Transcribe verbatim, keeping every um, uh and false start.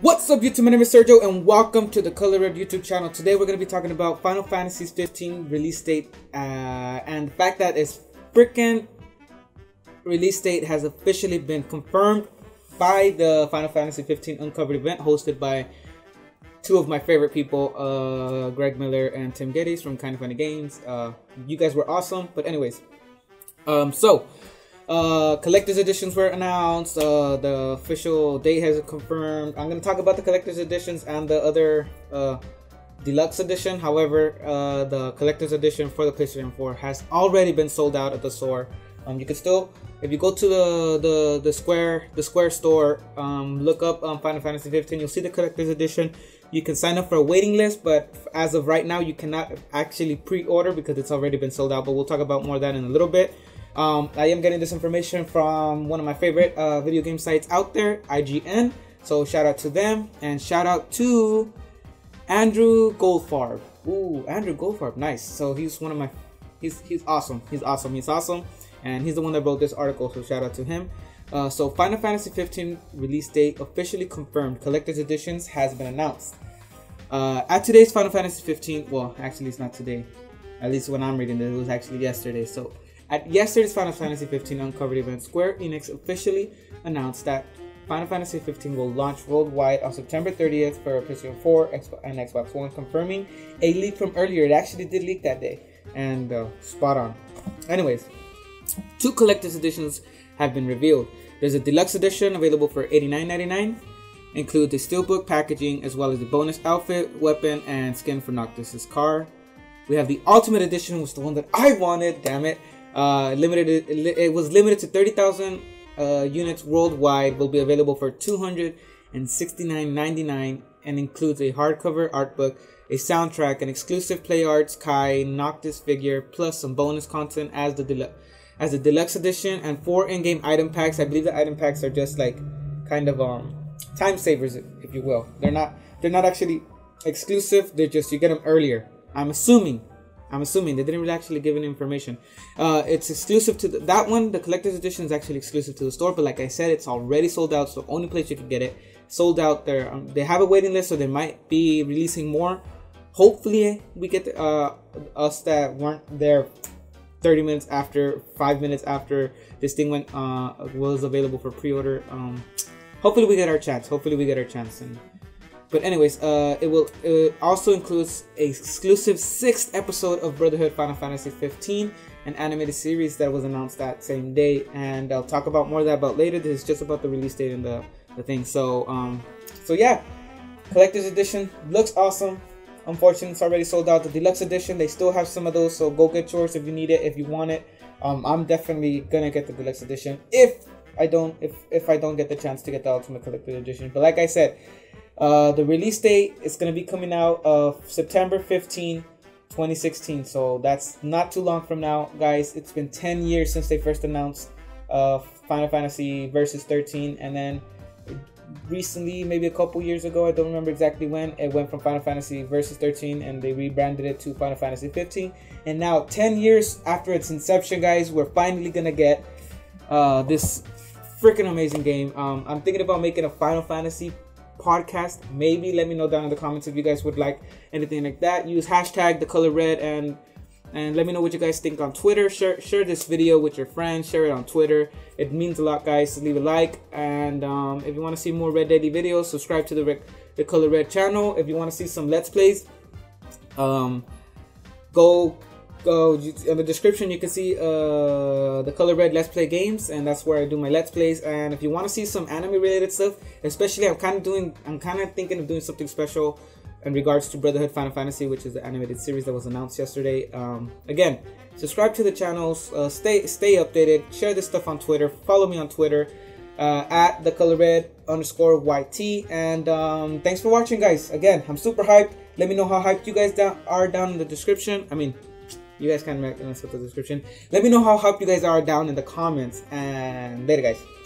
What's up YouTube, my name is Sergio and welcome to the Color Red YouTube channel. Today we're going to be talking about Final Fantasy fifteen release date uh, and the fact that its freaking release date has officially been confirmed by the Final Fantasy fifteen Uncovered event hosted by two of my favorite people, uh, Greg Miller and Tim Geddes from Kinda Funny Games. Uh, you guys were awesome, but anyways, um, so... Uh, collector's editions were announced, uh, the official date has confirmed. I'm going to talk about the collector's editions and the other uh, deluxe edition. However, uh, the collector's edition for the PlayStation four has already been sold out at the store. Um, you can still, if you go to the, the, the Square the Square store, um, look up um, Final Fantasy fifteen, you'll see the collector's edition. You can sign up for a waiting list, but as of right now, you cannot actually pre-order because it's already been sold out. But we'll talk about more of that in a little bit. Um, I am getting this information from one of my favorite uh, video game sites out there, I G N. So shout out to them and shout out to Andrew Goldfarb. Ooh, Andrew Goldfarb, nice. So he's one of my, he's he's awesome. He's awesome. He's awesome, and he's the one that wrote this article. So shout out to him. Uh, so Final Fantasy fifteen release date officially confirmed. Collector's editions has been announced. Uh, at today's Final Fantasy fifteen, well, actually it's not today. At least when I'm reading this, it was actually yesterday. So. At yesterday's Final Fantasy fifteen Uncovered event, Square Enix officially announced that Final Fantasy fifteen will launch worldwide on September thirtieth for PlayStation four and Xbox One, confirming a leak from earlier. It actually did leak that day, and uh, spot on. Anyways, two collector's editions have been revealed. There's a deluxe edition available for eighty-nine ninety-nine, includes the steelbook packaging as well as the bonus outfit, weapon, and skin for Noctis' car. We have the Ultimate Edition, which is the one that I wanted, damn it. Uh, limited, it was limited to thirty thousand uh, units worldwide, will be available for two hundred sixty-nine ninety-nine and includes a hardcover art book, a soundtrack, an exclusive Play Arts Kai Noctis figure, plus some bonus content as the, delu as the deluxe edition, and four in-game item packs. I believe the item packs are just like kind of um, time savers, if you will. They're not, they're not actually exclusive, they're just, you get them earlier, I'm assuming. I'm assuming they didn't really actually give any information. Uh, it's exclusive to the, that one. The collector's edition is actually exclusive to the store, but like I said, it's already sold out. So only place you can get it sold out there. Um, they have a waiting list, so they might be releasing more. Hopefully, we get the, uh, us that weren't there thirty minutes after, five minutes after this thing went uh, was available for pre-order. Um, hopefully, we get our chance. Hopefully, we get our chance. And, But anyways, uh, it will it also includes an exclusive sixth episode of Brotherhood Final Fantasy fifteen, an animated series that was announced that same day, and I'll talk about more of that about later. This is just about the release date and the, the thing. So, um, so yeah, collector's edition looks awesome. Unfortunately, it's already sold out. The deluxe edition, they still have some of those, so go get yours if you need it, if you want it. Um, I'm definitely gonna get the deluxe edition if I don't if if I don't get the chance to get the ultimate collector's edition. But like I said. Uh, the release date is going to be coming out of September fifteenth twenty sixteen, so that's not too long from now, guys. It's been ten years since they first announced uh, Final Fantasy Versus thirteen, and then recently, maybe a couple years ago, I don't remember exactly when, it went from Final Fantasy Versus thirteen, and they rebranded it to Final Fantasy fifteen, and now ten years after its inception, guys, we're finally going to get uh, this freaking amazing game. Um, I'm thinking about making a Final Fantasy podcast. Maybe let me know down in the comments if you guys would like anything like that. Use hashtag the color red and and let me know what you guys think on Twitter. Share share this video with your friends. Share it on Twitter. It means a lot, guys. So leave a like, and um, if you want to see more Red Daddy videos, subscribe to the Red, the Color Red channel. If you want to see some Let's Plays, um, go go in the description. You can see uh, the Color Red Let's Play games, and that's where I do my Let's Plays. And if you want to see some anime related stuff, especially I'm kind of doing, I'm kind of thinking of doing something special in regards to Brotherhood Final Fantasy, which is the animated series that was announced yesterday. Um, again, subscribe to the channels, uh, stay stay updated, share this stuff on Twitter, follow me on Twitter uh, at the Color Red underscore YT. And um, thanks for watching, guys. Again, I'm super hyped. Let me know how hyped you guys down are down in the description. I mean. You guys can mess with the description. Let me know how hyped you guys are down in the comments. And later, guys.